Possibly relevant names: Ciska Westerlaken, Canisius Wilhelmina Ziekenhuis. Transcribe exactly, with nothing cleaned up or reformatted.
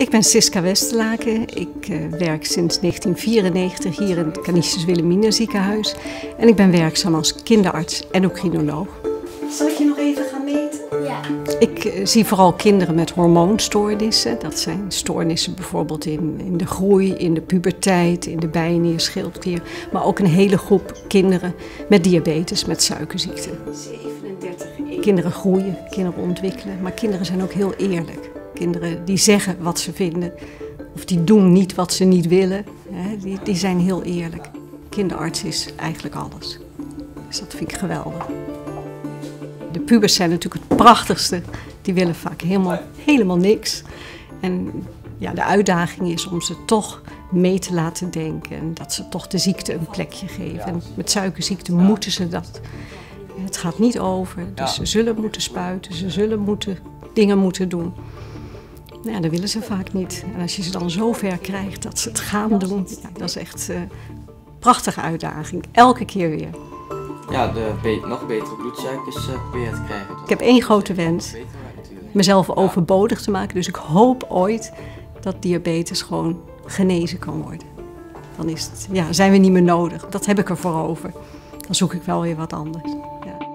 Ik ben Ciska Westerlaken. Ik uh, werk sinds negentien vierennegentig hier in het Canisius Wilhelmina Ziekenhuis. En ik ben werkzaam als kinderarts en endocrinoloog. Zal ik je nog even gaan meten? Ja. Ik uh, zie vooral kinderen met hormoonstoornissen. Dat zijn stoornissen bijvoorbeeld in, in de groei, in de puberteit, in de bijnier, schildklier. Maar ook een hele groep kinderen met diabetes, met suikerziekte. zevenendertig. Kinderen groeien, kinderen ontwikkelen. Maar kinderen zijn ook heel eerlijk. Kinderen die zeggen wat ze vinden of die doen niet wat ze niet willen, die, die zijn heel eerlijk. Kinderarts is eigenlijk alles. Dus dat vind ik geweldig. De pubers zijn natuurlijk het prachtigste. Die willen vaak helemaal, helemaal niks. En ja, de uitdaging is om ze toch mee te laten denken en dat ze toch de ziekte een plekje geven. En met suikerziekte moeten ze dat. Het gaat niet over, dus ze zullen moeten spuiten, ze zullen moeten, dingen moeten doen. Ja, dat willen ze vaak niet. En als je ze dan zo ver krijgt dat ze het gaan doen, ja, dat is echt uh, een prachtige uitdaging. Elke keer weer. Ja, de be nog betere bloedsuikers proberen uh, te krijgen. Ik heb één grote wens. Mezelf overbodig te maken. Dus ik hoop ooit dat diabetes gewoon genezen kan worden. Dan is het, ja, zijn we niet meer nodig. Dat heb ik er voor over. Dan zoek ik wel weer wat anders. Ja.